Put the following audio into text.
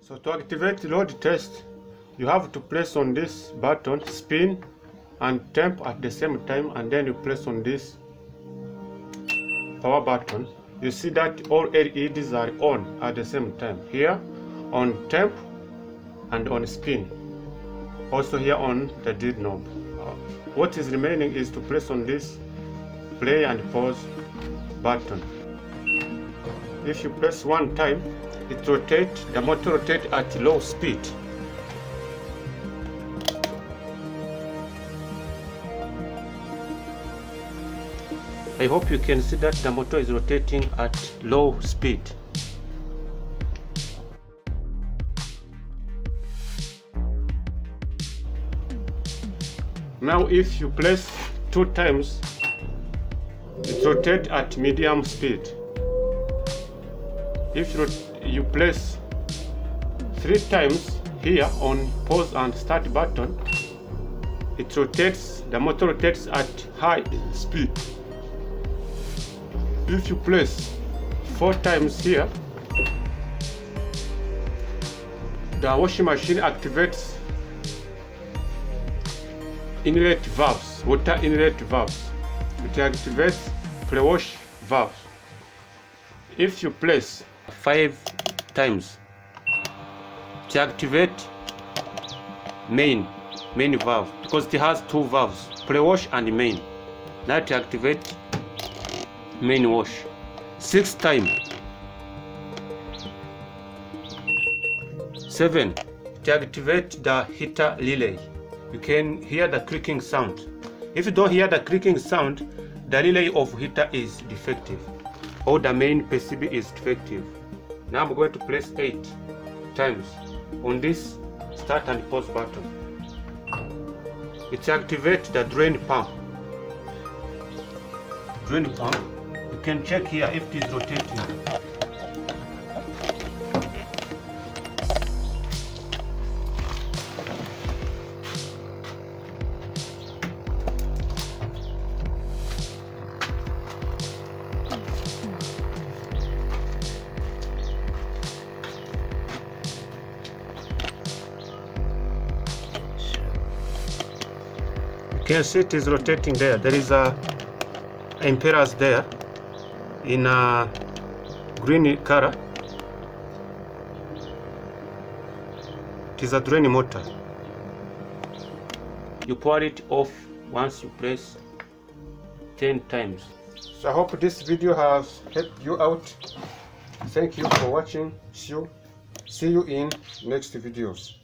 So to activate load test, you have to press on this button, spin and temp at the same time, and then you press on this power button. You see that all LEDs are on at the same time, here on temp and on spin, also here on the D knob. What is remaining is to press on this play and pause button. If you press one time, it rotates, the motor rotates at low speed. I hope you can see that the motor is rotating at low speed. Now if you press two times, it rotates at medium speed. If you press three times here on pause and start button, it rotates, the motor rotates at high speed. If you press four times here, the washing machine activates inlet valves, water inlet valves. It activates pre-wash valves. If you press five times, it activates main valve, because it has two valves, pre-wash and main. Now it activates main wash. Six times, seven, to activate the heater relay. You can hear the clicking sound. If you don't hear the clicking sound, the relay of heater is defective, or the main PCB is defective. Now I'm going to press 8 times on this start and pause button. It activates the drain pump. You can check here if it is rotating. You can see it is rotating there. There is a impedance there in a green color. It is a drain motor. You power it off once you press 10 times. So I hope this video has helped you out. Thank you for watching. See you in next videos.